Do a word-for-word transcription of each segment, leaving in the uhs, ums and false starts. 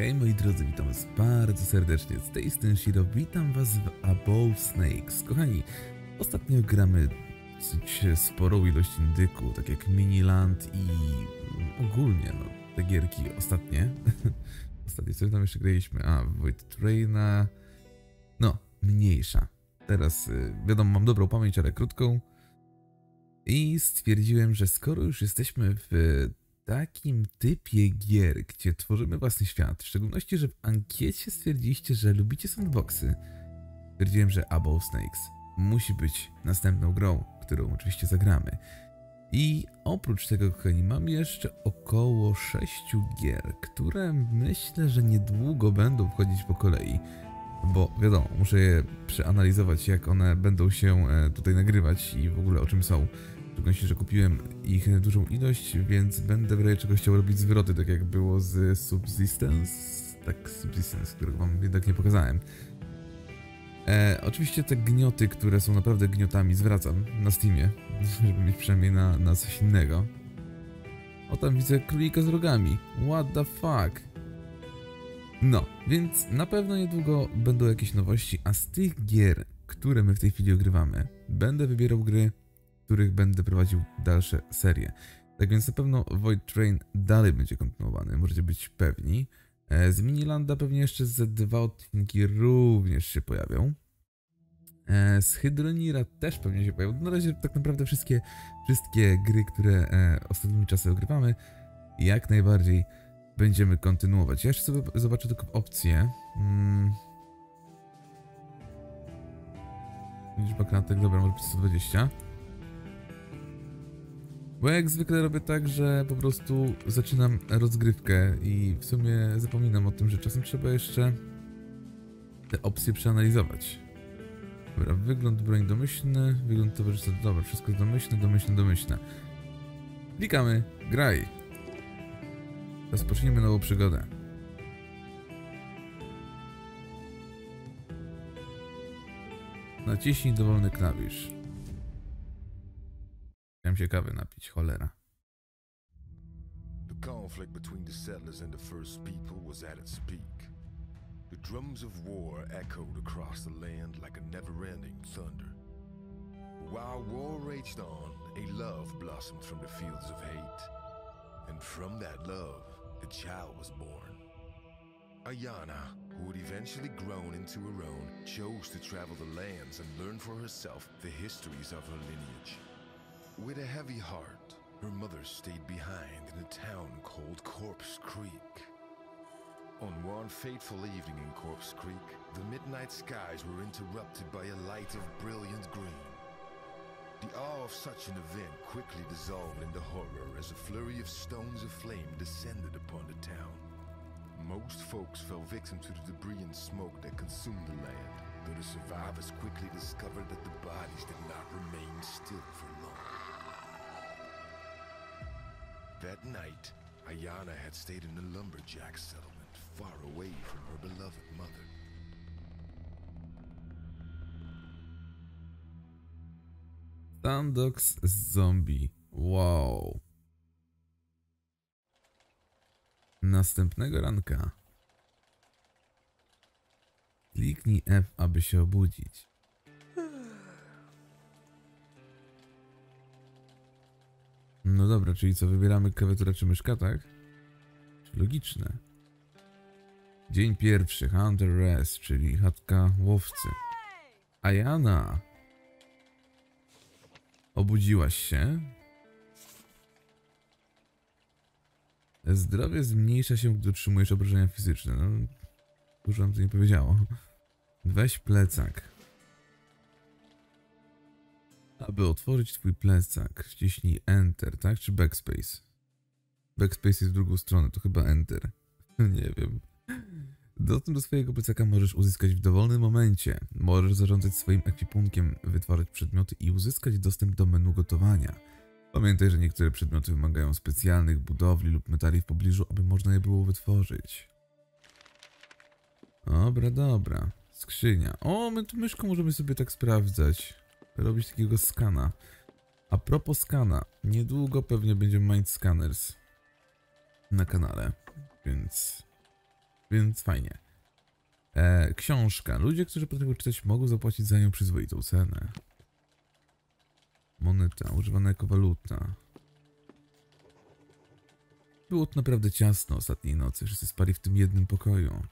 Hej moi drodzy, witam was bardzo serdecznie, z tej strony Shiro, witam was w Above Snakes. Kochani, ostatnio gramy dosyć sporą ilość indyku, tak jak Miniland i ogólnie no, te gierki ostatnie. Ostatnie, co tam jeszcze graliśmy? A, Void Traina. No, mniejsza. Teraz, wiadomo, mam dobrą pamięć, ale krótką. I stwierdziłem, że skoro już jesteśmy w takim typie gier, gdzie tworzymy własny świat, w szczególności, że w ankiecie stwierdziliście, że lubicie sandboxy, stwierdziłem, że Above Snakes musi być następną grą, którą oczywiście zagramy. I oprócz tego, kochani, mam jeszcze około sześciu gier, które myślę, że niedługo będą wchodzić po kolei, bo wiadomo, muszę je przeanalizować, jak one będą się tutaj nagrywać i w ogóle o czym są. Szczególnie, że kupiłem ich dużą ilość, więc będę w razie czegoś chciał robić zwroty, tak jak było z Subsistence. Tak, Subsistence, którego wam jednak nie pokazałem. E, oczywiście te gnioty, które są naprawdę gniotami, zwracam na Steamie, żeby mieć przynajmniej na, na coś innego. O, tam widzę królika z rogami. What the fuck? No, więc na pewno niedługo będą jakieś nowości, a z tych gier, które my w tej chwili ogrywamy, będę wybierał gry, których będę prowadził dalsze serie. Tak więc na pewno Void Train dalej będzie kontynuowany, możecie być pewni. Z Minilanda pewnie jeszcze ze dwa odcinki również się pojawią. Z Hydroniera też pewnie się pojawią. Na razie tak naprawdę wszystkie, wszystkie gry, które ostatnimi czasy ogrywamy, jak najbardziej będziemy kontynuować. Ja jeszcze sobie zobaczę tylko opcję. Hmm. Liczba klatek, dobra, może być sto dwadzieścia. Bo jak zwykle robię tak, że po prostu zaczynam rozgrywkę i w sumie zapominam o tym, że czasem trzeba jeszcze te opcje przeanalizować. Dobra, wygląd broń domyślny, wygląd towarzystwa, dobra, wszystko jest domyślne, domyślne, domyślne. Klikamy, graj. Rozpocznijmy nową przygodę. Naciśnij dowolny klawisz. Chciałem się kawy napić, cholera. The conflict between the settlers and the first people was at its peak. The drums of war echoed across the land like a never-ending thunder. While war raged on, a love blossomed from the fields of hate. And from that love, the child was born. Ayana, who would eventually grown into her own, chose to travel the lands and learn for herself the histories of her lineage. With a heavy heart, her mother stayed behind in a town called Corpse Creek. On one fateful evening in Corpse Creek, the midnight skies were interrupted by a light of brilliant green. The awe of such an event quickly dissolved into horror as a flurry of stones of flame descended upon the town. Most folks fell victim to the debris and smoke that consumed the land, though the survivors quickly discovered that the bodies did not remain still for long. That night, Ayana had stayed in a lumberjack settlement far away from her beloved mother. Sandbox zombie. Wow. Następnego ranka. Kliknij F, aby się obudzić. No dobra, czyli co, wybieramy klawiaturę czy myszka, tak? Logiczne. Dzień pierwszy, Hunter's Rest, czyli chatka łowcy. Ayana! Obudziłaś się? Zdrowie zmniejsza się, gdy otrzymujesz obrażenia fizyczne. No, dużo nam to nie powiedziało. Weź plecak. Aby otworzyć twój plecak, wciśnij Enter, tak? Czy Backspace? Backspace jest w drugą stronę, to chyba Enter. Nie wiem. Dostęp do swojego plecaka możesz uzyskać w dowolnym momencie. Możesz zarządzać swoim ekwipunkiem, wytwarzać przedmioty i uzyskać dostęp do menu gotowania. Pamiętaj, że niektóre przedmioty wymagają specjalnych budowli lub metali w pobliżu, aby można je było wytworzyć. Dobra, dobra. Skrzynia. O, my tu myszką możemy sobie tak sprawdzać. Robić takiego skana. A propos skana, niedługo pewnie będzie Mind Scanners na kanale, więc Więc fajnie. E, książka. Ludzie, którzy potrafią czytać, mogą zapłacić za nią przyzwoitą cenę. Moneta. Używana jako waluta. Było to naprawdę ciasno ostatniej nocy. Wszyscy spali w tym jednym pokoju.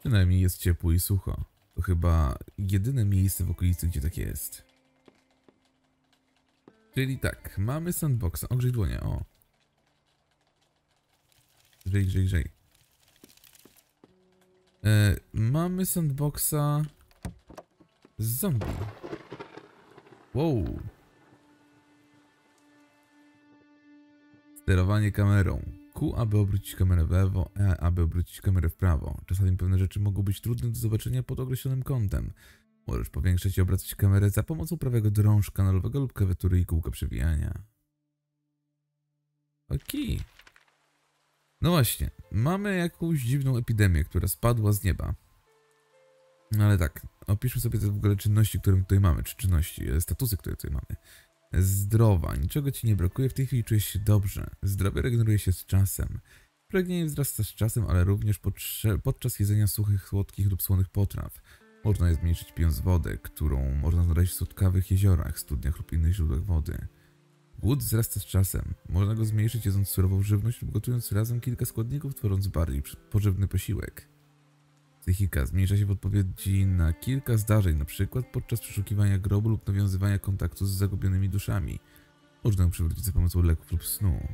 Przynajmniej jest ciepło i sucho. To chyba jedyne miejsce w okolicy, gdzie tak jest. Czyli tak, mamy sandboxa. Ogrzej dłonie, o. Grzej, grzej, grzej. E, mamy sandboxa z zombie. Wow. Sterowanie kamerą. Q, aby obrócić kamerę w lewo, E, aby obrócić kamerę w prawo. Czasami pewne rzeczy mogą być trudne do zobaczenia pod określonym kątem. Możesz powiększać i obracać kamerę za pomocą prawego drążka kanalowego lub klawiatury i kółka przewijania. Okej. Okay. No właśnie, mamy jakąś dziwną epidemię, która spadła z nieba. No ale tak, opiszmy sobie te w ogóle czynności, które tutaj mamy, czy czynności, statusy, które tutaj mamy. Zdrowa, niczego ci nie brakuje, w tej chwili czujesz się dobrze. Zdrowie regeneruje się z czasem. Pragnienie wzrasta z czasem, ale również podczas jedzenia suchych, słodkich lub słonych potraw. Można je zmniejszyć pijąc wodę, którą można znaleźć w słodkawych jeziorach, studniach lub innych źródłach wody. Głód wzrasta z czasem. Można go zmniejszyć jedząc surową żywność lub gotując razem kilka składników, tworząc bardziej pożywny posiłek. Psychika zmniejsza się w odpowiedzi na kilka zdarzeń, np. podczas przeszukiwania grobu lub nawiązywania kontaktu z zagubionymi duszami. Można ją przywrócić za pomocą leków lub snu.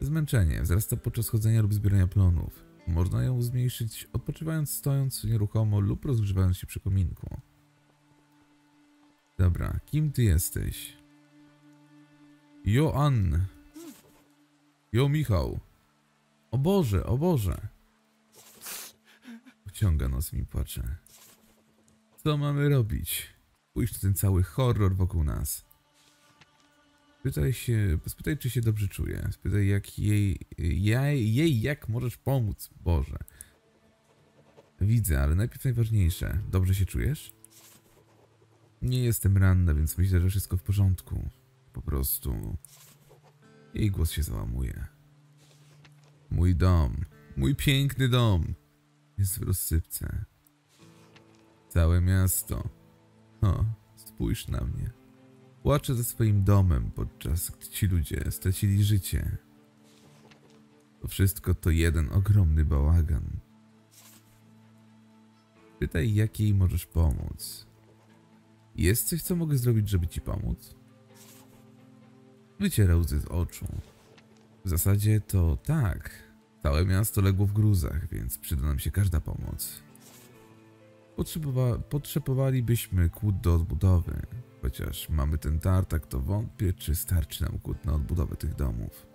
Zmęczenie wzrasta podczas chodzenia lub zbierania plonów. Można ją zmniejszyć odpoczywając, stojąc nieruchomo lub rozgrzewając się przy kominku. Dobra, kim ty jesteś? Joan Jo Michał. O Boże, o Boże. Wciąga nos mi płacze. Co mamy robić? Pójść na ten cały horror wokół nas. Spytaj się, spytaj czy się dobrze czuje. Spytaj jak jej, jej, jej jak możesz pomóc, Boże. Widzę, ale najpierw najważniejsze. Dobrze się czujesz? Nie jestem ranna, więc myślę, że wszystko w porządku. Po prostu... Jej głos się załamuje. Mój dom. Mój piękny dom. Jest w rozsypce. Całe miasto. O, spójrz na mnie. Płaczę za swoim domem, podczas gdy ci ludzie stracili życie. To wszystko to jeden ogromny bałagan. Pytaj, jak jej możesz pomóc. Jest coś, co mogę zrobić, żeby ci pomóc? Wyciera łzy z oczu. W zasadzie to tak. Całe miasto legło w gruzach, więc przyda nam się każda pomoc. Potrzebowa- potrzebowalibyśmy kłód do odbudowy. Chociaż mamy ten tartak, to wątpię, czy starczy nam kłód na odbudowę tych domów.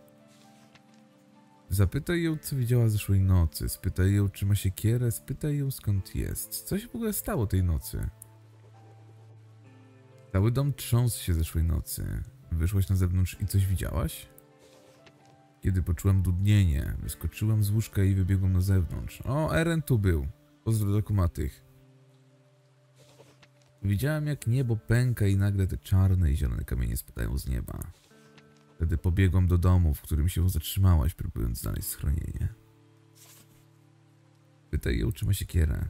Zapytaj ją, co widziała zeszłej nocy. Spytaj ją, czy ma siekierę. Spytaj ją, skąd jest. Co się w ogóle stało tej nocy? Cały dom trząsł się zeszłej nocy. Wyszłaś na zewnątrz i coś widziałaś? Kiedy poczułem dudnienie, wyskoczyłem z łóżka i wybiegłem na zewnątrz. O, Eren tu był. Pozdro do kumatych. Widziałem, jak niebo pęka i nagle te czarne i zielone kamienie spadają z nieba. Wtedy pobiegłam do domu, w którym się zatrzymałaś, próbując znaleźć schronienie. Pytaj ją, czy ma siekierę.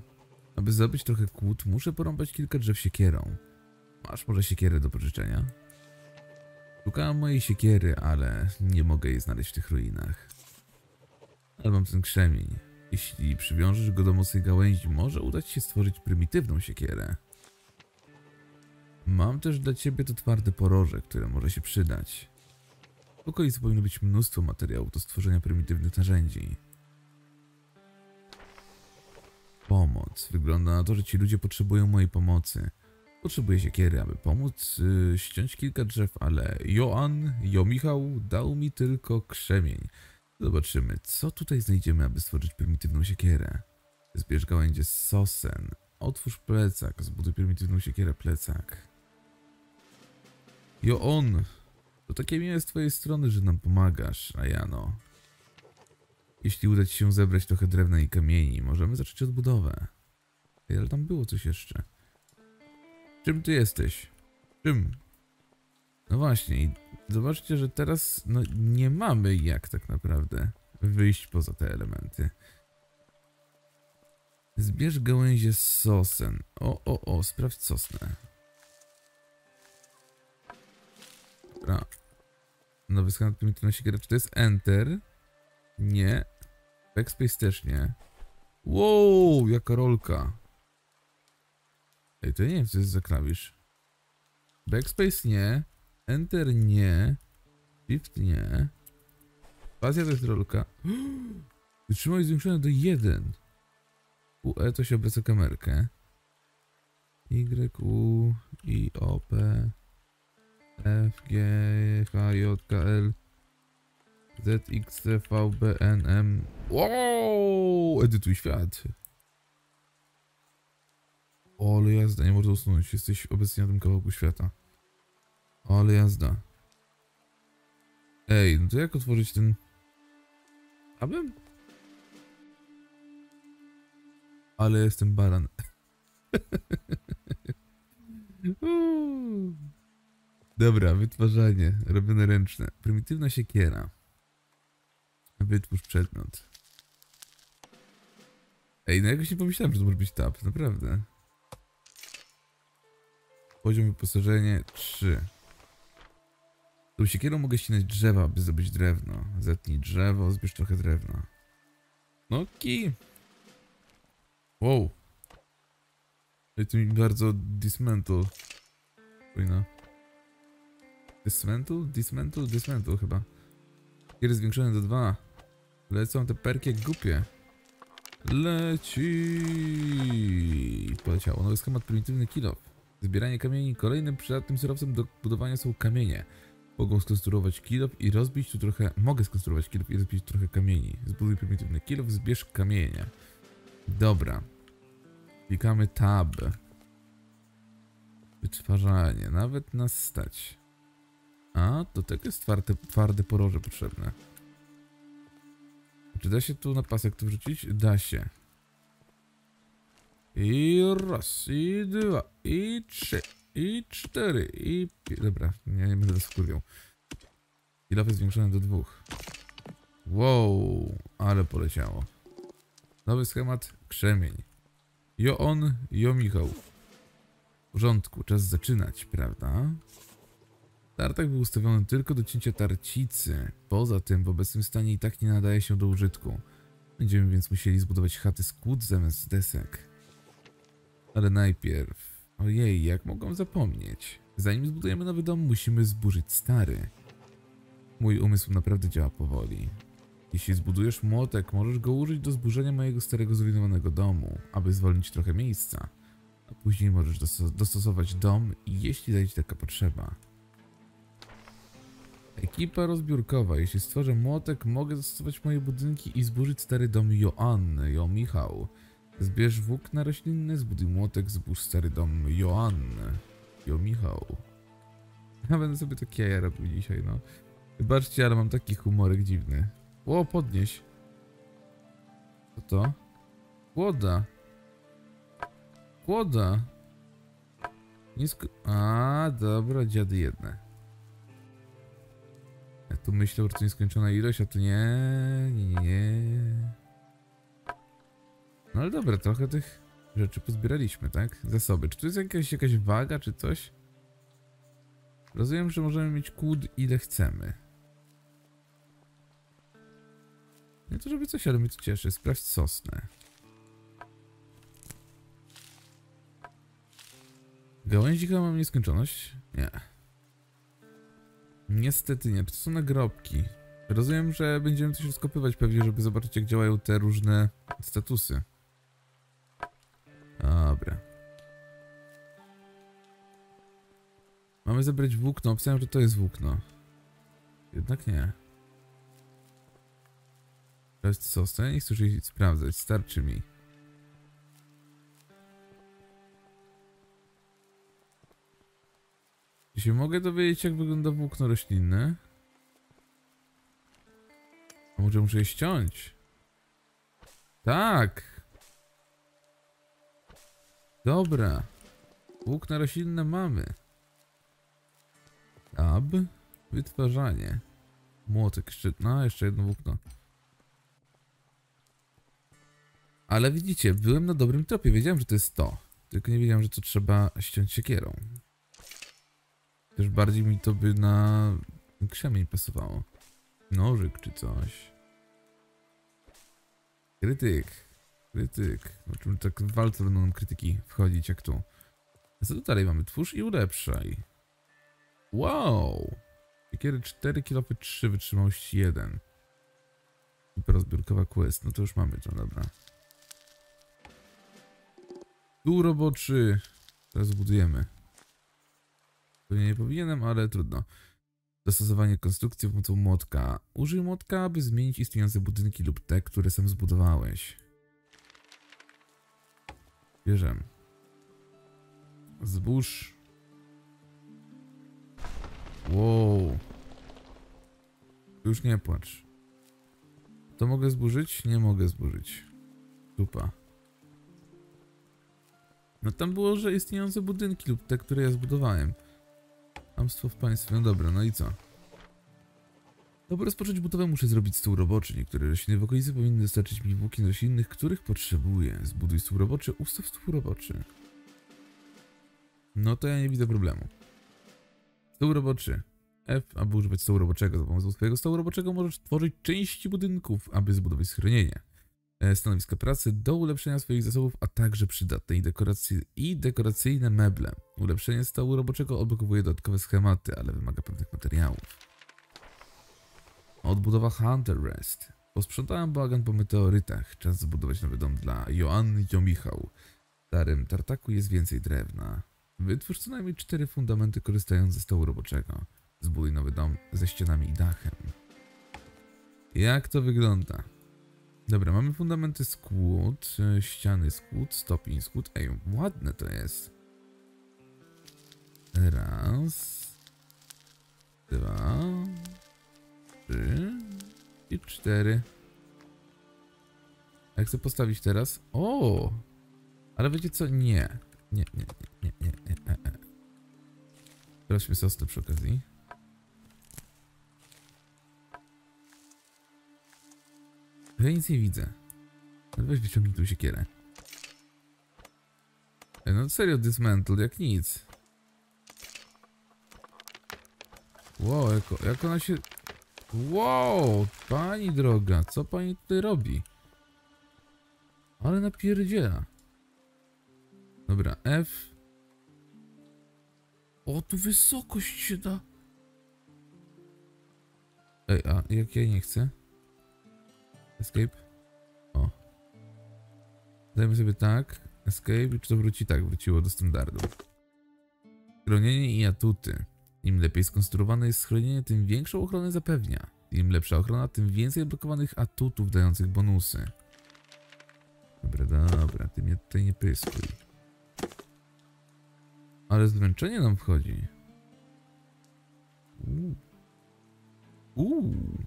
Aby zdobyć trochę kłód, muszę porąbać kilka drzew siekierą. Masz może siekierę do pożyczenia? Szukałam mojej siekiery, ale nie mogę jej znaleźć w tych ruinach. Ale mam ten krzemień. Jeśli przywiążesz go do mocnej gałęzi, może udać się stworzyć prymitywną siekierę. Mam też dla ciebie to twarde poroże, które może się przydać. W okolicy powinno być mnóstwo materiałów do stworzenia prymitywnych narzędzi. Pomoc. Wygląda na to, że ci ludzie potrzebują mojej pomocy. Potrzebuję siekiery, aby pomóc yy, ściąć kilka drzew, ale Joan Jo Michał dał mi tylko krzemień. Zobaczymy, co tutaj znajdziemy, aby stworzyć prymitywną siekierę. Zbierz gałęzie z sosen. Otwórz plecak, zbuduj prymitywną siekierę plecak. Joan, to takie miłe z twojej strony, że nam pomagasz, Ayano. Jeśli uda ci się zebrać trochę drewna i kamieni, możemy zacząć odbudowę. Ej, ale tam było coś jeszcze. Czym ty jesteś? Czym? No właśnie, zobaczcie, że teraz no, nie mamy jak tak naprawdę. wyjść poza te elementy. Zbierz gałęzie sosen. O, o, o, sprawdź sosnę. Dobra. Nowy skan prymitywności gra. Czy to jest Enter? Nie. Backspace też nie. Wow, jaka rolka. Ej, to nie wiem, co jest za klawisz. Backspace nie. Enter nie. Shift nie. Pasja to jest rolka. Wytrzymałość zwiększona do jeden. U E to się obraca kamerkę. Y, U, I, O, P, F, G, H, J, K, L, Z, X, C, V, B, N, M. Wow! Edytuj świat. O, ale jazda, nie można usunąć. Jesteś obecnie na tym kawałku świata. O, ale jazda. Ej, no to jak otworzyć ten... Abym? Ale jestem baran. Dobra, wytwarzanie. Robione ręczne. Prymitywna siekiera. Wytwórz przedmiot. Ej, no jakoś nie pomyślałem, że to może być tap. Naprawdę. Poziom wyposażenie trzy. Tą siekierą mogę ścinać drzewa, aby zdobyć drewno. Zetnij drzewo, zbierz trochę drewna. No kij. Wow. I to mi bardzo dismantle. Fajna. Dismantle? Dismantle? Dismantle chyba. Siekiery zwiększone do dwa. Lecą te perki jak głupie. Leci. Poleciało. Nowy schemat prymitywny kilof. Zbieranie kamieni. Kolejnym przydatnym surowcem do budowania są kamienie. Mogą skonstruować kilof i rozbić tu trochę... Mogę skonstruować kilof i rozbić trochę kamieni. Zbuduj prymitywny kilof, zbierz kamienie. Dobra. Klikamy tab. Wytwarzanie. Nawet nas stać. A, do tego jest twarde, twarde poroże potrzebne. Czy da się tu na pasek to wrzucić? Da się. I raz, i dwa, i trzy, i cztery, i... Dobra, ja nie będę teraz wkurwiał. I lafy zwiększone do dwóch. Wow, ale poleciało. Nowy schemat, krzemień. Jo on, jo Michał. W porządku, czas zaczynać, prawda? Tartak był ustawiony tylko do cięcia tarcicy. Poza tym w obecnym stanie i tak nie nadaje się do użytku. Będziemy więc musieli zbudować chaty z kłód zamiast desek. Ale najpierw... Ojej, jak mogłam zapomnieć. Zanim zbudujemy nowy dom, musimy zburzyć stary. Mój umysł naprawdę działa powoli. Jeśli zbudujesz młotek, możesz go użyć do zburzenia mojego starego zrujnowanego domu, aby zwolnić trochę miejsca. A później możesz dostos dostosować dom, jeśli zajdzie taka potrzeba. Ekipa rozbiórkowa. Jeśli stworzę młotek, mogę zastosować moje budynki i zburzyć stary dom Joanny, Jo Michał. Zbierz włókna roślinne, zbuduj młotek, zbórz stary dom Joanny, Jo Michał. Ja będę sobie takie jaja robił dzisiaj, no. Wybaczcie, ale mam taki humorek dziwny. O, podnieś. Co to? Kłoda. Kłoda. Nisko... A, dobra, dziady jedne. Ja tu myślę, że to nieskończona ilość, a tu nie, nie, nie. No ale dobra, trochę tych rzeczy pozbieraliśmy, tak? Zasoby. Czy tu jest jakaś, jakaś waga, czy coś? Rozumiem, że możemy mieć kłód ile chcemy. Nie to żeby coś, ale mnie to cieszy. Sprawdź sosnę. Gałęzi chyba mam nieskończoność? Nie. Niestety nie. To są nagrobki. Rozumiem, że będziemy coś rozkopywać pewnie, żeby zobaczyć, jak działają te różne statusy. Dobra. Mamy zebrać włókno. Obstawiam, że to jest włókno. Jednak nie. Sprawdź sosnę. Nie chcę już sprawdzać. Starczy mi. Czy się mogę dowiedzieć, jak wygląda włókno roślinne? A może muszę je ściąć? Tak! Dobra. Włókna roślinne mamy. Tab. Wytwarzanie. Młotek szczytna. Jeszcze jedno włókno. Ale widzicie, byłem na dobrym tropie, wiedziałem, że to jest to. Tylko nie wiedziałem, że to trzeba ściąć siekierą. Też bardziej mi to by na krzemień pasowało. Nożyk czy coś. Krytyk. Krytyk. Zobaczymy, tak w walce będą nam krytyki wchodzić, jak tu. A co tu dalej mamy? Twórz i ulepszaj. Wow! Siekiery cztery, kilopy trzy, wytrzymałość jeden. Rozbiórkowa quest. No to już mamy to, dobra. Tu roboczy. Teraz budujemy. Pewnie nie powinienem, ale trudno. Dostosowanie konstrukcji pomocą młotka. Użyj młotka, aby zmienić istniejące budynki lub te, które sam zbudowałeś. Bierzemy. Zbóż. Wow. Już nie płacz. To mogę zburzyć? Nie mogę zburzyć. Dupa. No tam było, że istniejące budynki lub te, które ja zbudowałem. Amstwo w państwie. No dobra, no i co? Aby rozpocząć budowę muszę zrobić stół roboczy. Niektóre rośliny w okolicy powinny dostarczyć mi włókien roślinnych, których potrzebuję. Zbuduj stół roboczy, ustaw stół roboczy. No to ja nie widzę problemu. Stół roboczy. F, aby używać stołu roboczego. Za pomocą swojego stołu roboczego możesz tworzyć części budynków, aby zbudować schronienie, stanowiska pracy do ulepszenia swoich zasobów, a także przydatne i, dekoracy i dekoracyjne meble. Ulepszenie stołu roboczego odblokowuje dodatkowe schematy, ale wymaga pewnych materiałów. Odbudowa Hunter's Rest. Posprzątałem bałagan po meteorytach. Czas zbudować nowy dom dla Joan Jo Michał. W starym tartaku jest więcej drewna. Wytwórz co najmniej cztery fundamenty, korzystając ze stołu roboczego. Zbuduj nowy dom ze ścianami i dachem. Jak to wygląda? Dobra, mamy fundamenty z kłód, ściany z kłód, stopień z kłód. Ej, ładne to jest. Raz, dwa, trzy i cztery. Jak chcę postawić teraz? O! Ale wiecie co? Nie. Nie, nie, nie, nie, nie, nie. Sprawdźmy sosy przy okazji. Ja nic nie widzę. Weź wyciągnij tu siekierę. No serio, dismantle, jak nic. Wow, jak, jak ona się... Wow, pani droga, co pani tutaj robi? Ale napierdziela. Dobra, F. O, tu wysokość się da. Ej, a jak ja nie chcę? Escape. O. Dajmy sobie tak. Escape. I czy to wróci? Tak, wróciło do standardu. Schronienie i atuty. Im lepiej skonstruowane jest schronienie, tym większą ochronę zapewnia. Im lepsza ochrona, tym więcej blokowanych atutów dających bonusy. Dobra, dobra. Ty mnie tutaj nie pyskuj. Ale zmęczenie nam wchodzi. Uuu. Uuu.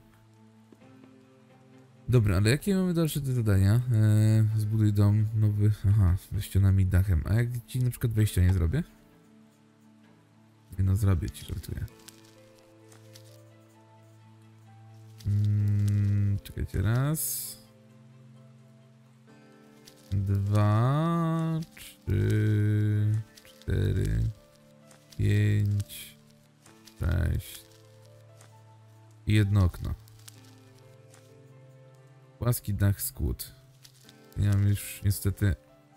Dobra, ale jakie mamy dalsze te zadania? Eee, zbuduj dom nowy. Aha, ze ścianami i dachem. A jak ci na przykład wejścia nie zrobię? Nie no, zrobię ci, żartuję. Mm, czekajcie, raz. Dwa, trzy, cztery, pięć, sześć. I jedno okno. Płaski dach z kłód. Nie mamy już niestety...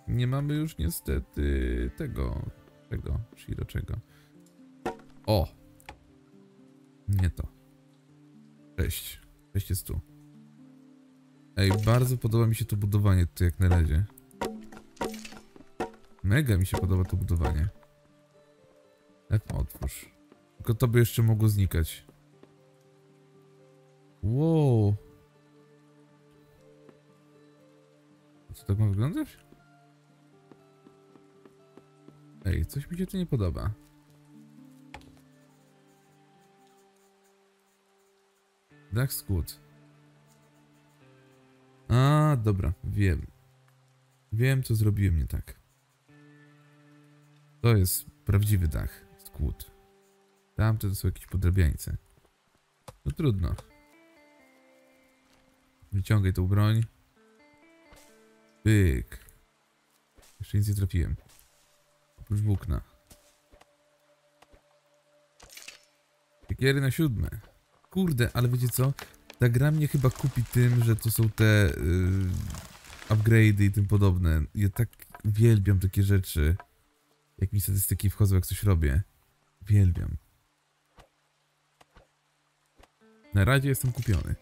Nie mamy już niestety tego... Tego, czyli do czego. O! Nie to. Cześć. Cześć jest tu. Ej, bardzo podoba mi się to budowanie tutaj jak na razie. Mega mi się podoba to budowanie. Tak, otwórz. Tylko to by jeszcze mogło znikać. Wow! Co tak ma wyglądać? Ej, coś mi się tu nie podoba. Dach z kłód. A, dobra, wiem. Wiem, co zrobiłem nie tak. To jest prawdziwy dach z kłód. Tamte to są jakieś podrabiańce. No trudno. Wyciągaj tą broń. Pyk. Jeszcze nic nie trafiłem. Oprócz włókna. Piekiery na siódme. Kurde, ale wiecie co? Ta gra mnie chyba kupi tym, że to są te yy, upgrade'y i tym podobne. Ja tak uwielbiam takie rzeczy. Jak mi statystyki wchodzą, jak coś robię. Uwielbiam. Na razie jestem kupiony.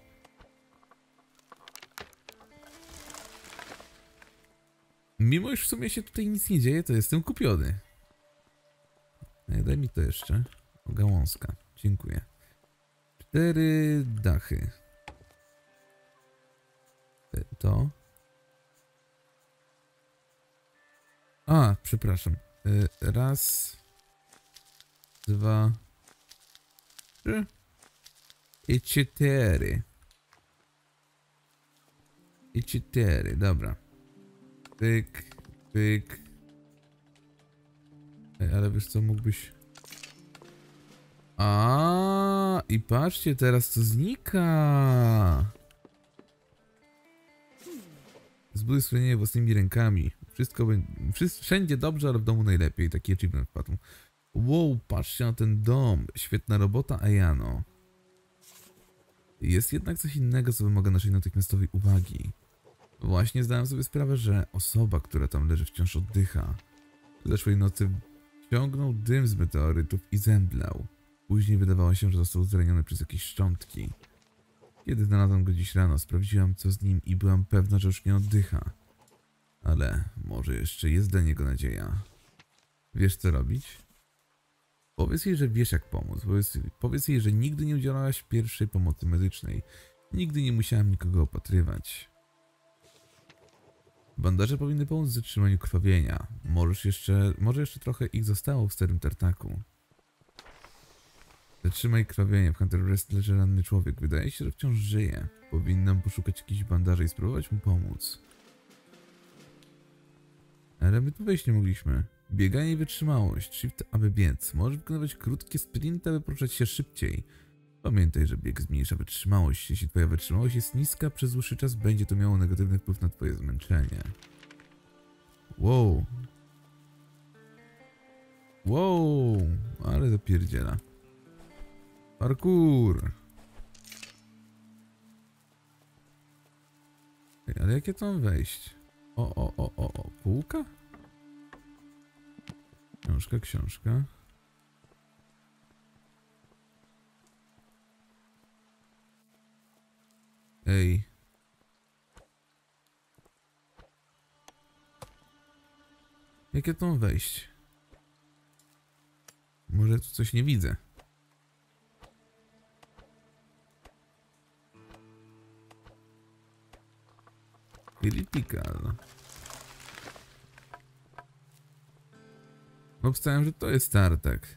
Mimo iż w sumie się tutaj nic nie dzieje, to jestem kupiony. Daj mi to jeszcze. O, gałązka. Dziękuję. Cztery dachy. To. A, przepraszam. Raz. Dwa. Trzy. I cztery. I cztery, dobra. Pyk, pyk. Ej, ale wiesz co, mógłbyś... A i patrzcie, teraz to znika. Zbuduj schronienie własnymi rękami. Wszystko będzie... Wszędzie dobrze, ale w domu najlepiej. Taki achievement wpadł. Wow, patrzcie na ten dom. Świetna robota, Ayano. Jest jednak coś innego, co wymaga naszej natychmiastowej uwagi. Właśnie zdałem sobie sprawę, że osoba, która tam leży, wciąż oddycha. W zeszłej nocy ciągnął dym z meteorytów i zemdlał. Później wydawało się, że został zraniony przez jakieś szczątki. Kiedy znalazłem go dziś rano, sprawdziłam co z nim i byłam pewna, że już nie oddycha. Ale może jeszcze jest dla niego nadzieja. Wiesz co robić? Powiedz jej, że wiesz jak pomóc. Powiedz, powiedz jej, że nigdy nie udzielałaś pierwszej pomocy medycznej. Nigdy nie musiałam nikogo opatrywać. Bandaże powinny pomóc w zatrzymaniu krwawienia. Możesz jeszcze, może jeszcze trochę ich zostało w starym tartaku. Zatrzymaj krwawienie. W Hunter's Rest leży ranny człowiek. Wydaje się, że wciąż żyje. Powinnam poszukać jakichś bandaży i spróbować mu pomóc. Ale my tu wejść nie mogliśmy. Bieganie i wytrzymałość. Shift, aby biec. Możesz wykonywać krótkie sprinty, aby poruszać się szybciej. Pamiętaj, że bieg zmniejsza wytrzymałość. Jeśli twoja wytrzymałość jest niska, przez dłuższy czas będzie to miało negatywny wpływ na twoje zmęczenie. Wow. Wow. Ale zapierdziela. Parkour. Ej, ale jakie to mam wejść? O, o, o, o, o. Półka? Książka, książka. Ej. Jakie to mam wejść? Może tu coś nie widzę. Critical. Obstawiam, że to jest tartak.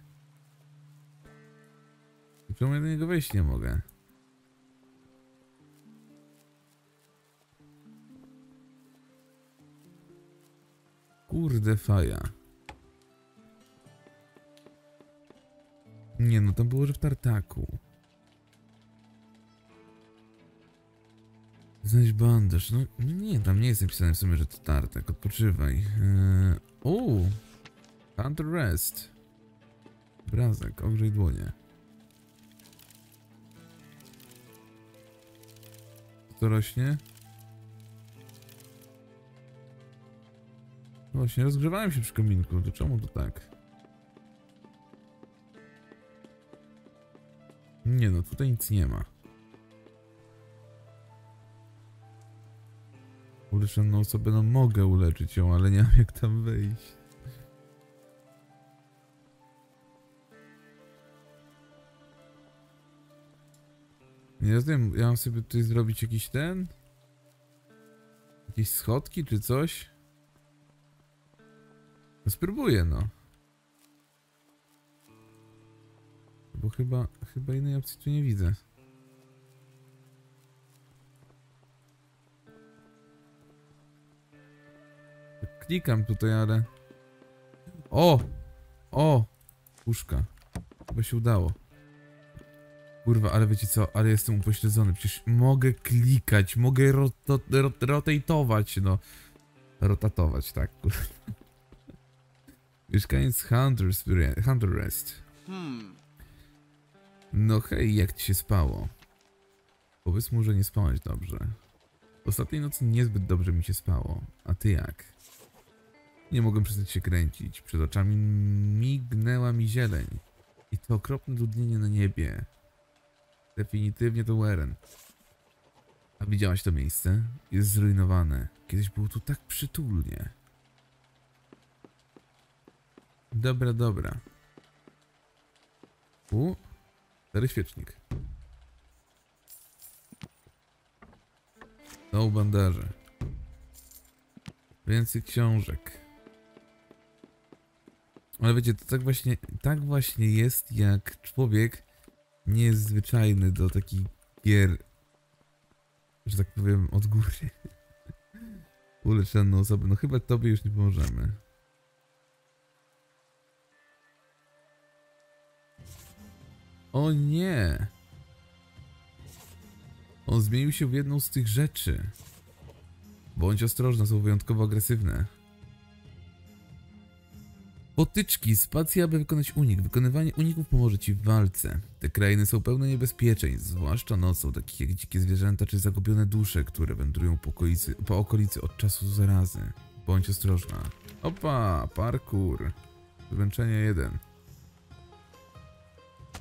I czemu ja do niego wejść nie mogę? Kurde faja. Nie no, tam było, że w tartaku. Znajdź bandaż. No nie, tam nie jest napisane w sumie, że to tartak. Odpoczywaj. Eee, o! Hunter's Rest. Obrazek, ogrzej dłonie. Co to rośnie? Właśnie, rozgrzewałem się przy kominku. To czemu to tak? Nie no, tutaj nic nie ma. Uleczoną osobę, no mogę uleczyć ją, ale nie mam jak tam wejść. Nie rozumiem, ja mam sobie tutaj zrobić jakiś ten? Jakieś schodki czy coś? No spróbuję no. Bo chyba, chyba innej opcji tu nie widzę. Klikam tutaj, ale... O! O! Puszka. Chyba się udało. Kurwa, ale wiecie co? Ale jestem upośledzony. Przecież mogę klikać, mogę rot rot rot rotate'ować, no. rotatować, tak? Mieszkaniec Hunter's, Hunter's Rest. Hmm. No hej, jak ci się spało? Powiedz mu, że nie spałeś dobrze. Ostatniej nocy niezbyt dobrze mi się spało. A ty jak? Nie mogłem przestać się kręcić. Przed oczami mignęła mi zieleń. I to okropne dudnienie na niebie. Definitywnie to Weren. A widziałaś to miejsce? Jest zrujnowane. Kiedyś było tu tak przytulnie. Dobra, dobra. U, stary świecznik. No bandaże. Więcej książek. Ale wiecie, to tak właśnie, tak właśnie jest, jak człowiek nie jest zwyczajny do takich gier, że tak powiem, od góry. Uleczoną osobę. No chyba tobie już nie pomożemy. O nie! On zmienił się w jedną z tych rzeczy. Bądź ostrożna, są wyjątkowo agresywne. Potyczki, spacja, aby wykonać unik. Wykonywanie uników pomoże ci w walce. Te krainy są pełne niebezpieczeństw, zwłaszcza nocą, takich jak dzikie zwierzęta czy zagubione dusze, które wędrują po okolicy, po okolicy od czasu zarazy. Bądź ostrożna. Opa, parkour. Wymęczenie jeden.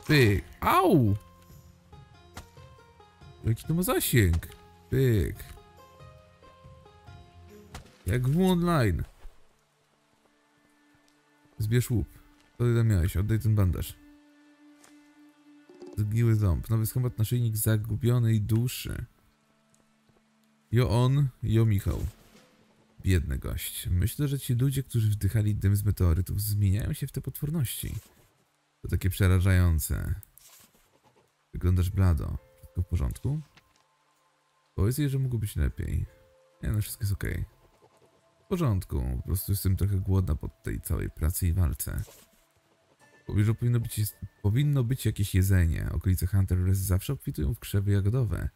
Pyk. Au! Jaki to ma zasięg? Pyk. Jak w online. Zbierz łup. Co ty tam miałeś? Oddaj ten bandaż. Zgniły ząb. Nowy schemat, naszyjnik zagubionej duszy. Jo on, Jo Michał. Biedny gość. Myślę, że ci ludzie, którzy wdychali dym z meteorytów, zmieniają się w te potworności. To takie przerażające. Wyglądasz blado. Wszystko w porządku? Powiedz jej, że mogło być lepiej. Nie no, wszystko jest okej. W porządku, po prostu jestem trochę głodna po tej całej pracy i walce. W pobliżu powinno być, powinno być jakieś jedzenie. Okolice Hunter's Rest zawsze obfitują w krzewy jagodowe.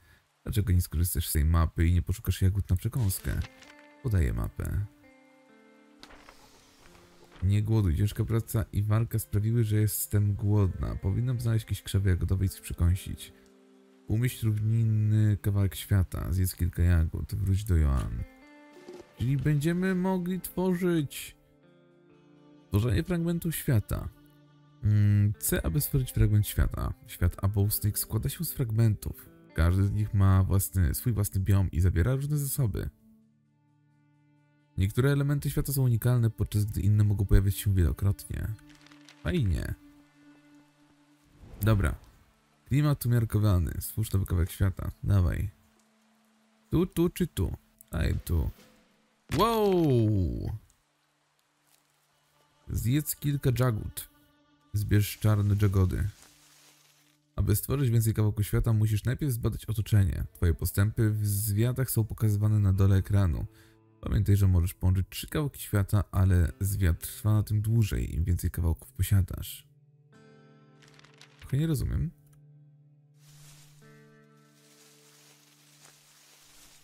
Dlaczego nie skorzystasz z tej mapy i nie poszukasz jagód na przekąskę? Podaję mapę. Nie głoduj, ciężka praca i walka sprawiły, że jestem głodna. Powinnam znaleźć jakieś krzewy jagodowe i coś przekąsić. Umieść równinny kawałek świata, zjedz kilka jagód, wróć do Joan. Czyli będziemy mogli tworzyć... Tworzenie fragmentów świata. C, aby stworzyć fragment świata. Świat Above Snakes składa się z fragmentów. Każdy z nich ma własny, swój własny biom i zawiera różne zasoby. Niektóre elementy świata są unikalne, podczas gdy inne mogą pojawiać się wielokrotnie. Fajnie. Dobra. Klimat umiarkowany. Stwórz nowy kawałek świata. Dawaj. Tu, tu czy tu? Daj tu. Wow! Zjedz kilka jagód. Zbierz czarne jagody. Aby stworzyć więcej kawałków świata, musisz najpierw zbadać otoczenie. Twoje postępy w zwiadach są pokazywane na dole ekranu. Pamiętaj, że możesz połączyć trzy kawałki świata, ale zwiad trwa na tym dłużej, im więcej kawałków posiadasz. Trochę nie rozumiem.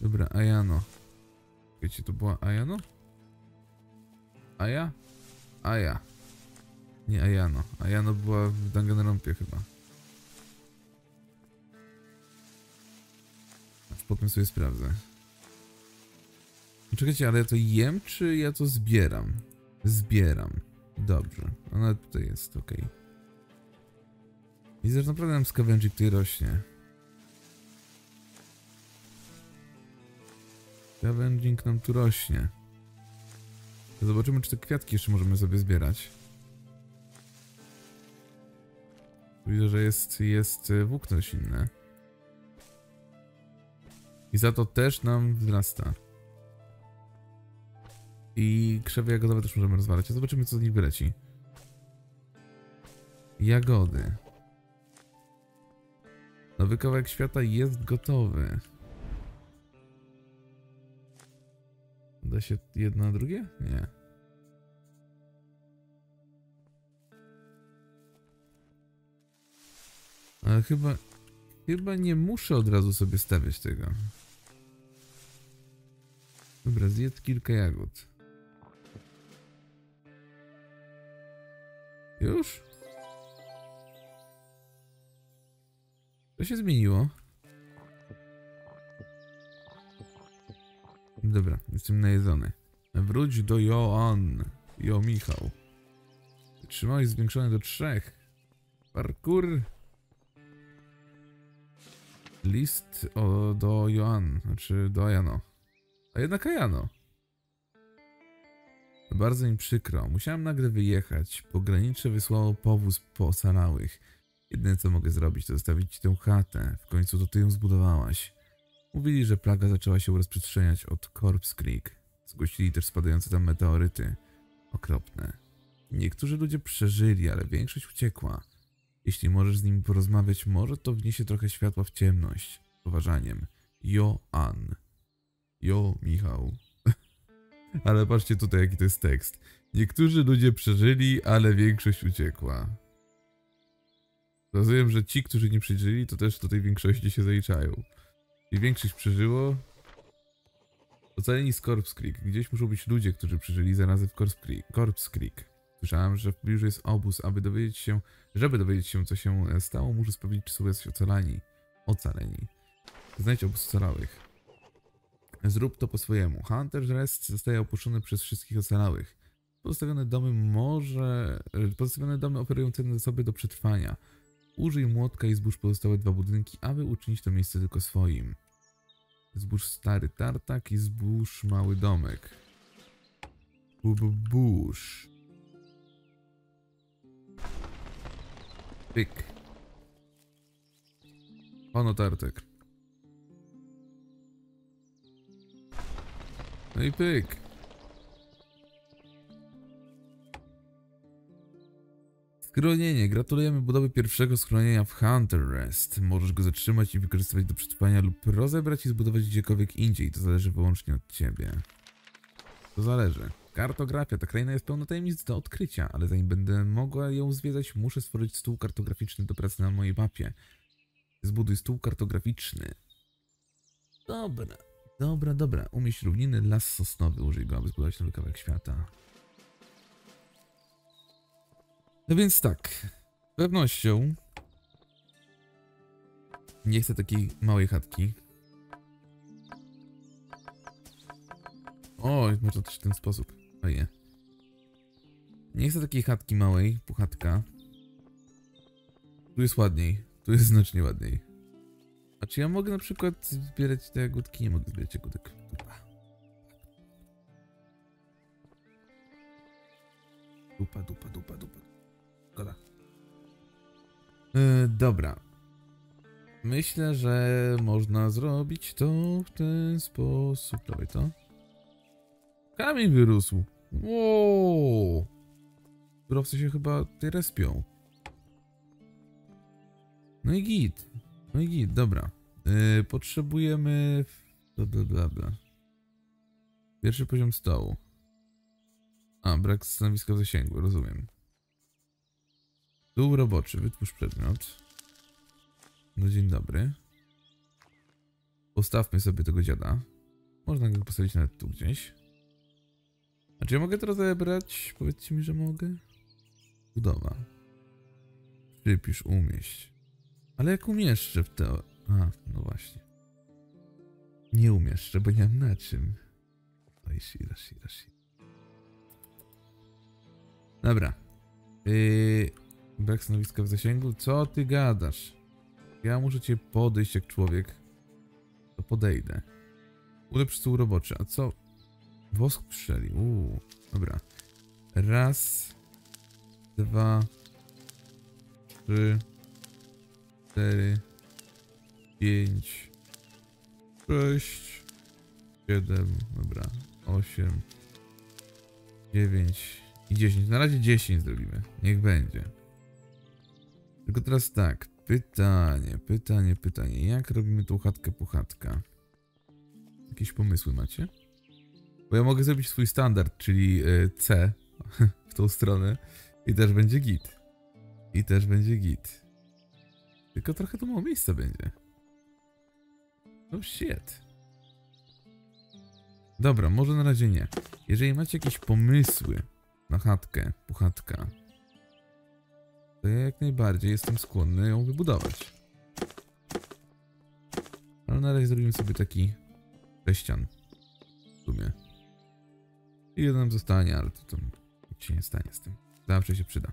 Dobra, Ayano. Wiecie, to była Ayano? Aja? Aja. Nie Ayano. Ayano była w Danganronpie chyba. Aż potem sobie sprawdzę. Czekajcie, ale ja to jem, czy ja to zbieram? Zbieram. Dobrze. Ona tutaj jest, okej. Okay. Widzę, że naprawdę nam skawędzik tutaj rośnie. Scavenging nam tu rośnie. Zobaczymy, czy te kwiatki jeszcze możemy sobie zbierać. Widzę, że jest, jest włókno silne. I za to też nam wzrasta. I krzewy jagodowe też możemy rozwalać. A zobaczymy, co z nich wyleci. Jagody. Nowy kawałek świata jest gotowy. Da się jedno na drugie? Nie. Ale chyba... Chyba nie muszę od razu sobie stawiać tego. Dobra, zjedz kilka jagód. Już? To się zmieniło. Dobra, jestem najedzony. Wróć do Joan Jo Michał. Wytrzymałość zwiększone do trzech. Parkour. List o, do Joan, znaczy do Ayano. A jednak Ayano. Bardzo mi przykro. Musiałem nagle wyjechać. Pogranicze wysłało powóz po ocalałych. Jedyne co mogę zrobić to zostawić ci tę chatę. W końcu to ty ją zbudowałaś. Mówili, że plaga zaczęła się rozprzestrzeniać od Corpse Creek. Zgłosili też spadające tam meteoryty. Okropne. Niektórzy ludzie przeżyli, ale większość uciekła. Jeśli możesz z nimi porozmawiać, może to wniesie trochę światła w ciemność. Z poważaniem. Joan. Jo Michał. Ale patrzcie tutaj, jaki to jest tekst. Niektórzy ludzie przeżyli, ale większość uciekła. Rozumiem, że ci, którzy nie przeżyli, to też do tej większości się zaliczają. I większość przeżyło. Ocaleni z Corpse Creek. Gdzieś muszą być ludzie, którzy przeżyli zarazem w Corpse Creek. Corpse Creek. Słyszałem, że w pobliżu jest obóz. Aby dowiedzieć się, żeby dowiedzieć się, co się stało, muszę sprawdzić, czy są jacyś ocalani. Ocaleni. Znajdź obóz ocalałych. Zrób to po swojemu. Hunter's Rest zostaje opuszczony przez wszystkich ocalałych. Pozostawione domy może... Pozostawione domy oferują cenne zasoby do przetrwania. Użyj młotka i zbóż pozostałe dwa budynki, aby uczynić to miejsce tylko swoim. Zbóż stary tartak i zbóż mały domek. Bububusz. Pyk. Ono tartak. No i pyk. Schronienie. Gratulujemy budowy pierwszego schronienia w Hunter's Rest. Możesz go zatrzymać i wykorzystywać do przetrwania lub rozebrać i zbudować gdziekolwiek indziej. To zależy wyłącznie od ciebie. To zależy. Kartografia. Ta kraina jest pełna tajemnic do odkrycia, ale zanim będę mogła ją zwiedzać, muszę stworzyć stół kartograficzny do pracy na mojej mapie. Zbuduj stół kartograficzny. Dobra, dobra, dobra. Umieść równiny, las sosnowy. Użyj go, aby zbudować nowy kawałek świata. No więc tak, z pewnością nie chcę takiej małej chatki. O, można też w ten sposób. Oje. Nie chcę takiej chatki małej, puchatka. Tu jest ładniej, tu jest znacznie ładniej. A czy ja mogę na przykład zbierać te jagódki? Nie mogę zbierać jagódek. Dupa. Dupa, dupa, dupa, dupa. Szkoda. Yy, dobra. Myślę, że można zrobić to w ten sposób. Dawaj to. Kamień wyrósł. Wow. Surowcy się chyba tutaj respią. No i git. No i git, dobra. Yy, potrzebujemy... Bla, bla, bla, bla. Pierwszy poziom stołu. A, brak stanowiska w zasięgu, rozumiem. Stół roboczy, wytwórz przedmiot. No dzień dobry. Postawmy sobie tego dziada. Można go postawić nawet tu gdzieś. A czy ja mogę to rozebrać? Powiedzcie mi, że mogę. Budowa. Przypisz, umieść. Ale jak umieszczę w to... A, no właśnie. Nie umieszczę, bo nie mam na czym. Oj, shira, shira, shira. Dobra. Yy... Brak stanowiska w zasięgu? Co ty gadasz? Ja muszę cię podejść jak człowiek. To podejdę. Ulepsz stół roboczy. A co? Wosk strzeli. Uuu. Dobra. Raz. Dwa. Trzy. Cztery. Pięć. Sześć. Siedem. Dobra. Osiem. Dziewięć. I dziesięć. Na razie dziesięć zrobimy. Niech będzie. Tylko teraz tak, pytanie, pytanie, pytanie. Jak robimy tą chatkę puchatka? Jakieś pomysły macie? Bo ja mogę zrobić swój standard, czyli C w tą stronę i też będzie git. I też będzie git. Tylko trochę to mało miejsca będzie. No shit. Dobra, może na razie nie. Jeżeli macie jakieś pomysły na chatkę, puchatka, to ja jak najbardziej jestem skłonny ją wybudować. Ale na razie zrobimy sobie taki sześcian w sumie. I jeden nam zostanie, ale to, to nic się nie stanie z tym. Zawsze się przyda.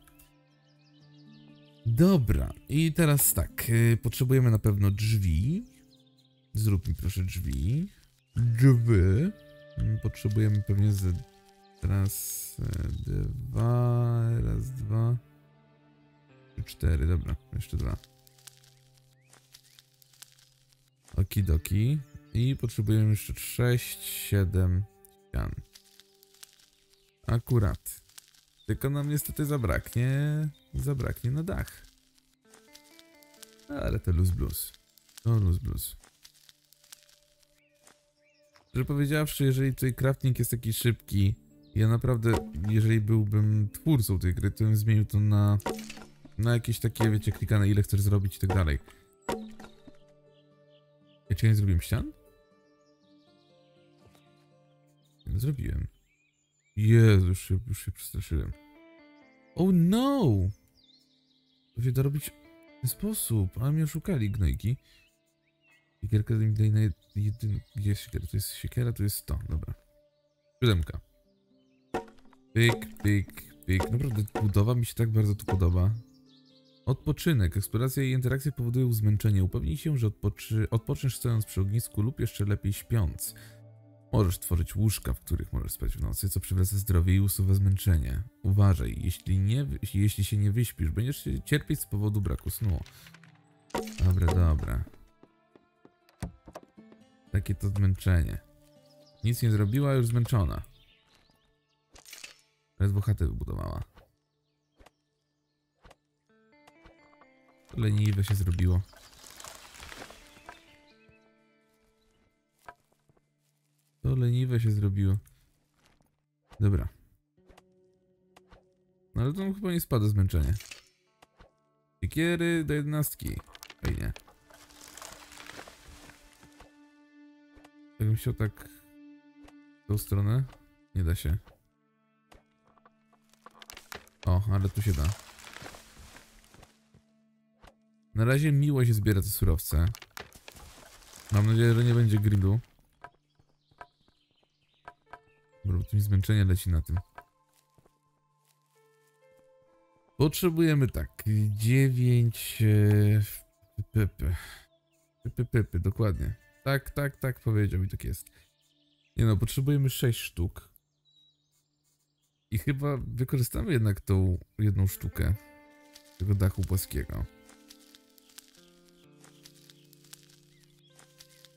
Dobra, i teraz tak. Yy, potrzebujemy na pewno drzwi. Zrób mi proszę drzwi. Drzwi. Potrzebujemy pewnie z... Raz, dwa, raz, dwa, trzy, cztery, dobra, jeszcze dwa. Okidoki. I potrzebujemy jeszcze sześć, siedem ścian. Akurat. Tylko nam niestety zabraknie, zabraknie na dach. Ale to luz blues. To luz blues. Szczerze powiedziawszy, jeżeli tutaj crafting jest taki szybki, ja naprawdę, jeżeli byłbym twórcą tej gry, to bym zmienił to na, na jakieś takie, wiecie, klikane ile chcesz zrobić i tak dalej. Ja cię nie zrobiłem ścian? Zrobiłem. Jezu, już się, już się przestraszyłem. Oh no! To się da robić w ten sposób, a mnie oszukali gnojki. Siekierka mi daj na jedyną. Gdzie jest siekiera? To jest siekiera, to jest to, dobra. Siódemka. Pyk, pyk, pyk. Naprawdę budowa mi się tak bardzo tu podoba. Odpoczynek. Eksploracja i interakcje powodują zmęczenie. Upewnij się, że odpoczy... odpoczniesz stojąc przy ognisku lub jeszcze lepiej śpiąc. Możesz tworzyć łóżka, w których możesz spać w nocy, co przywraca zdrowie i usuwa zmęczenie. Uważaj, jeśli, nie, jeśli się nie wyśpisz, będziesz cierpieć z powodu braku snu. Dobra, dobra. Takie to zmęczenie. Nic nie zrobiła, już zmęczona. Ledwo chatę wybudowała. Leniwe się zrobiło. To leniwe się zrobiło. Dobra. No ale to chyba nie spada zmęczenie. Siekiery do jedenastki. Fajnie. Jakbym się tak... w tą stronę? Nie da się. O, ale tu się da. Na razie miło się zbiera te surowce. Mam nadzieję, że nie będzie grillu. Bo tu mi zmęczenie leci na tym. Potrzebujemy tak. dziewięć... Pypy. Pypy, pypy, dokładnie. Tak, tak, tak powiedział i tak jest. Nie no, potrzebujemy sześć sztuk. I chyba wykorzystamy jednak tą jedną sztukę tego dachu płaskiego.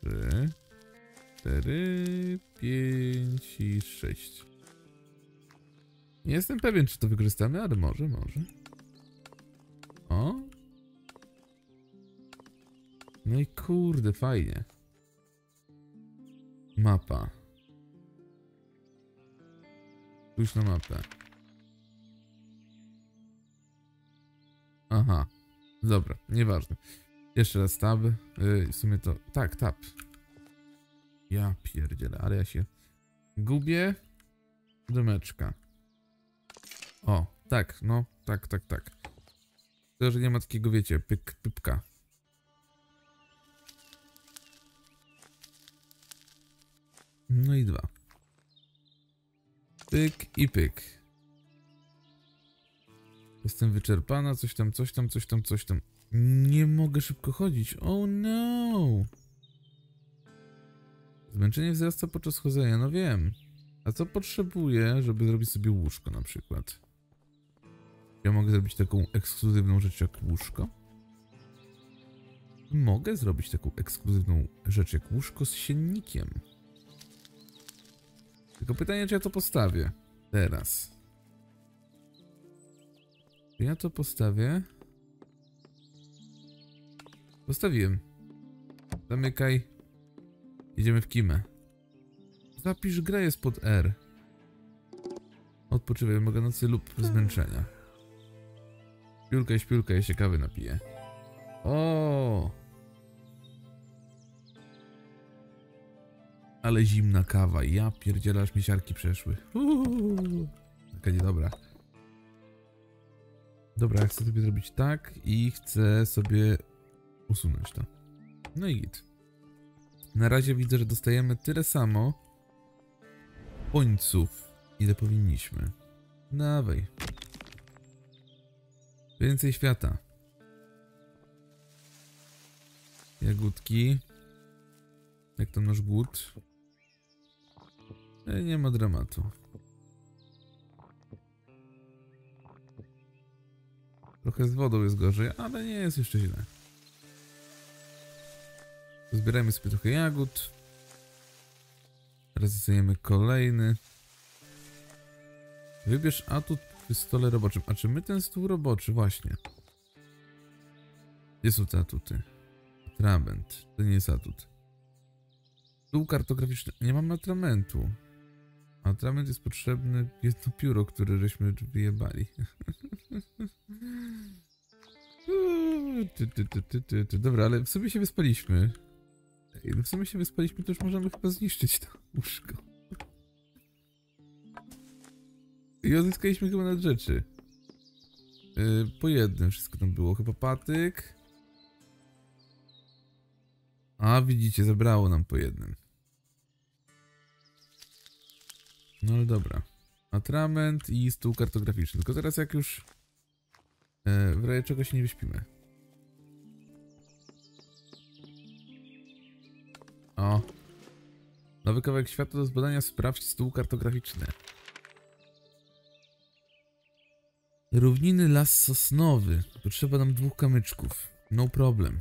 Trzy, cztery, pięć i sześć. Nie jestem pewien, czy to wykorzystamy, ale może, może. O. No i kurde, fajnie. Mapa. Spójrz na mapę. Aha. Dobra, nieważne. Jeszcze raz tab. Yy, w sumie to... Tak, tab. Ja pierdzielę, ale ja się... gubię. Domeczka. O, tak, no, tak, tak, tak. To, że nie ma takiego, wiecie, pyk, pypka. No i dwa. Pyk i pyk. Jestem wyczerpana, coś tam, coś tam, coś tam, coś tam. Nie mogę szybko chodzić. Oh no! Zmęczenie wzrasta podczas chodzenia, no wiem. A co potrzebuję, żeby zrobić sobie łóżko na przykład? Ja mogę zrobić taką ekskluzywną rzecz jak łóżko? Mogę zrobić taką ekskluzywną rzecz jak łóżko z siennikiem. Tylko pytanie, czy ja to postawię teraz. Czy ja to postawię? Postawiłem. Zamykaj. Jedziemy w kimę. Zapisz grę, jest pod R. Odpoczywaj, mogę nocy lub zmęczenia. Śpiulka, śpiulka, ja się kawy napiję. O! Ale zimna kawa. Ja pierdzielę, aż mi siarki przeszły. Uuu, taka niedobra. Dobra, ja chcę sobie zrobić tak i chcę sobie usunąć to. No i git. Na razie widzę, że dostajemy tyle samo pońców, ile powinniśmy. Dawaj. Więcej świata. Jagódki. Jak tam nasz głód? Nie ma dramatu. Trochę z wodą jest gorzej, ale nie jest jeszcze źle. Zbierajmy sobie trochę jagód. Teraz zostajemy kolejny. Wybierz atut przy stole roboczym. A czy my ten stół roboczy? Właśnie. Gdzie są te atuty? Atrament. To nie jest atut. Stół kartograficzny. Nie mamy atramentu. Atrament jest potrzebny. Jest to pióro, które żeśmy wyjebali. Ty, ty, ty, ty, ty, ty. Dobra, ale w sumie się wyspaliśmy. Ej, no w sumie się wyspaliśmy, to już możemy chyba zniszczyć to łóżko. I odzyskaliśmy chyba nad rzeczy. Yy, po jednym wszystko tam było. Chyba patyk. A widzicie, zabrało nam po jednym. No ale dobra. Atrament i stół kartograficzny. Tylko teraz jak już yy, w razie czego się nie wyśpimy. O. Nowy kawałek świata do zbadania. Sprawdź stół kartograficzny. Równiny las sosnowy. Potrzeba nam dwóch kamyczków. No problem.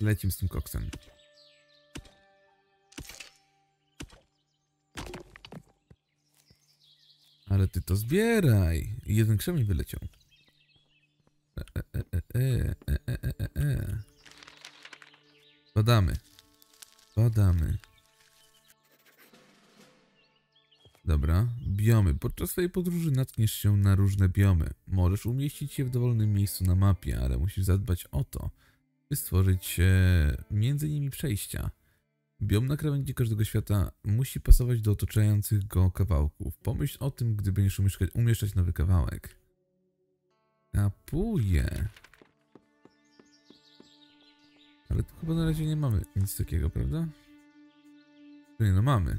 Lecimy z tym koksem. Ale ty to zbieraj. Jeden krzemień wyleciał. E, e, e, e, e, e, e. Badamy. Badamy. Dobra, biomy. Podczas swojej podróży natkniesz się na różne biomy. Możesz umieścić je w dowolnym miejscu na mapie, ale musisz zadbać o to, by stworzyć e, między nimi przejścia. Biom na krawędzi każdego świata musi pasować do otaczających go kawałków. Pomyśl o tym, gdy będziesz umieszczać nowy kawałek. Kapuję. Ale tu chyba na razie nie mamy nic takiego, prawda? Nie, no mamy.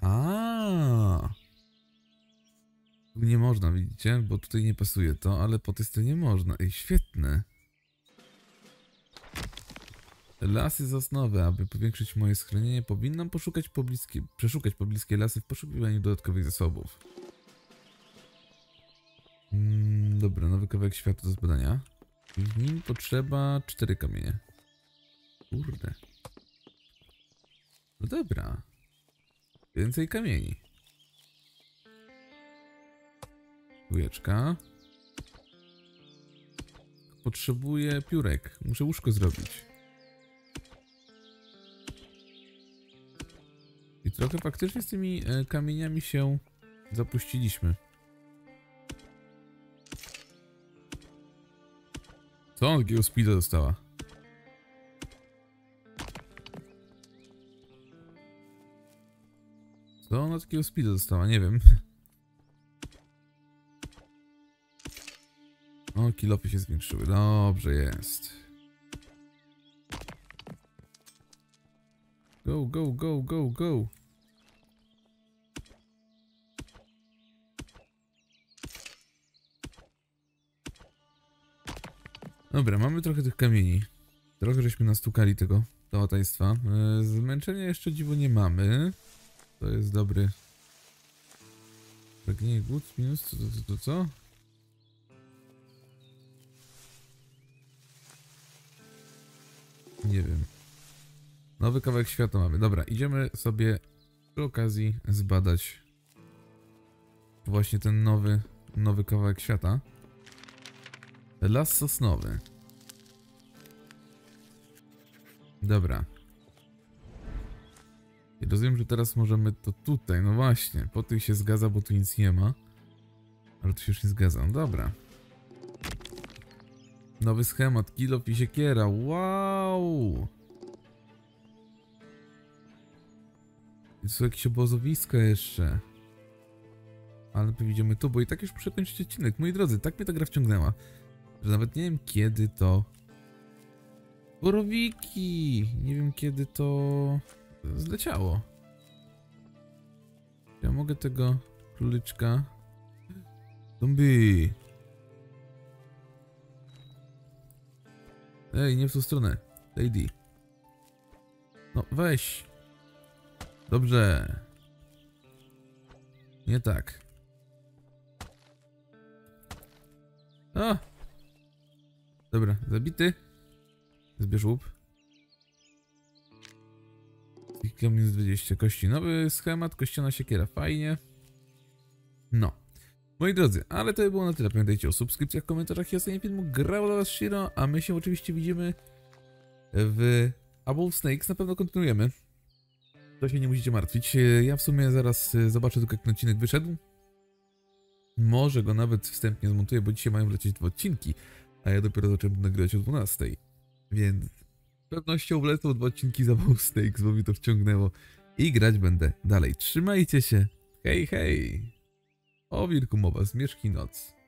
A, nie można, widzicie? Bo tutaj nie pasuje to, ale po tej stronie można. Ej, świetne. Lasy sosnowe. Aby powiększyć moje schronienie, powinnam poszukać pobliskie, przeszukać pobliskie lasy w poszukiwaniu dodatkowych zasobów. Mm, dobra, nowy kawałek świata do zbadania. W nim potrzeba cztery kamienie. Kurde. No dobra. Więcej kamieni. Łóżeczka. Potrzebuję piórek. Muszę łóżko zrobić. I trochę faktycznie z tymi e, kamieniami się zapuściliśmy. Co on takiego speeda dostała? To ona takiego speeda dostała, nie wiem. O, kilofy się zwiększyły. Dobrze jest. Go, go, go, go, go. Dobra, mamy trochę tych kamieni. Trochę żeśmy nastukali tego dołataństwa. Zmęczenia jeszcze dziwo nie mamy. To jest dobry. Pragnienie, głód, minus, to, to, to, to co? Nie wiem. Nowy kawałek świata mamy. Dobra, idziemy sobie przy okazji zbadać właśnie ten nowy, nowy kawałek świata. Las sosnowy. Dobra. I rozumiem, że teraz możemy to tutaj, no właśnie, po tych się zgadza, bo tu nic nie ma. Ale tu się już nie zgadza, no dobra. Nowy schemat, kilof i siekiera. Wow! I tu są jakieś obozowiska jeszcze. Ale widzimy tu, bo i tak już przekończyć odcinek. Moi drodzy, tak mnie ta gra wciągnęła, że nawet nie wiem kiedy to... Borowiki! Nie wiem kiedy to... zleciało. Ja mogę tego króliczka... Zombie! Ej, nie w tą stronę. Lady. No, weź. Dobrze. Nie tak. O! Dobra, zabity. Zbierz łup. Kilka minus dwadzieścia kości. Nowy schemat, kościana siekiera. Fajnie. No. Moi drodzy, ale to by było na tyle. Pamiętajcie o subskrypcjach, komentarzach i ocenie filmu. Grał dla was Shiro, a my się oczywiście widzimy w Above Snakes. Na pewno kontynuujemy. To się nie musicie martwić. Ja w sumie zaraz zobaczę tylko jak ten odcinek wyszedł. Może go nawet wstępnie zmontuję, bo dzisiaj mają wlecieć dwa odcinki, a ja dopiero zacząłem nagrywać o dwunastej. Więc z pewnością wlecą dwa odcinki z Above Snakes, bo mi to wciągnęło. I grać będę dalej. Trzymajcie się. Hej, hej. O wilku mowa, zmierzch i noc.